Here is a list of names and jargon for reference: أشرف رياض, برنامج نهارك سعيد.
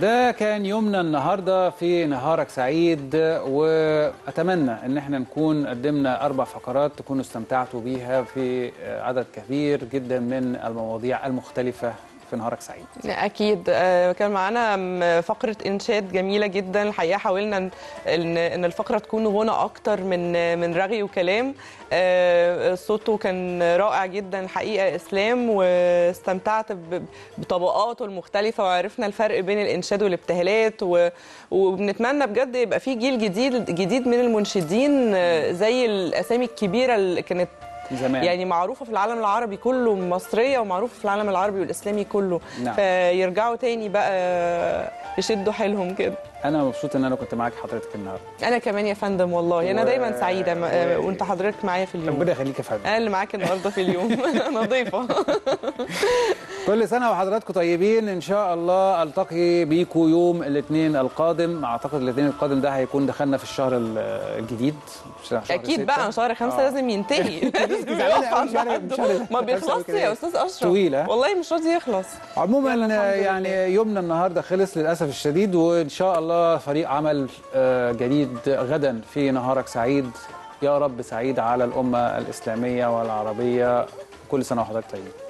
ده كان يومنا النهارده في نهارك سعيد، واتمنى ان احنا نكون قدمنا 4 فقرات تكونوا استمتعتوا بيها في عدد كبير جدا من المواضيع المختلفه في نهارك سعيد. اكيد كان معانا فقره انشاد جميله جدا الحقيقه، حاولنا ان الفقره تكون غنى اكتر من رغي وكلام. صوته كان رائع جدا الحقيقه اسلام، واستمتعت بطبقاته المختلفه وعرفنا الفرق بين الانشاد والابتهالات، وبنتمنى بجد يبقى في جيل جديد من المنشدين زي الاسامي الكبيره اللي كانت زمان. يعني معروفة في العالم العربي كله، مصرية ومعروفة في العالم العربي والإسلامي كله. نعم. فيرجعوا تاني بقى يشدوا حيلهم كده. أنا مبسوط إن أنا كنت معاك حضرتك النهاردة. أنا كمان يا فندم والله، أنا دايما سعيدة وأنت حضرتك معايا في اليوم. ربنا يخليك يا فندم. أنا اللي معاك النهاردة في اليوم أنا ضيفة. كل سنة وحضراتكم طيبين، إن شاء الله ألتقي بيكم يوم الاثنين القادم. أعتقد الاثنين القادم ده هيكون دخلنا في الشهر الجديد. شهر أكيد 6. بقى شهر 5 لازم ينتهي. ما بيخلصش يا أستاذ أشرف. طويلة. والله مش راضي يخلص. عموما يعني يومنا النهاردة خلص للأسف الشديد، وإن شاء الله فريق عمل جديد غدا في نهارك سعيد. يا رب سعيد على الأمة الإسلامية والعربية. كل سنة وحضرتك طيبين.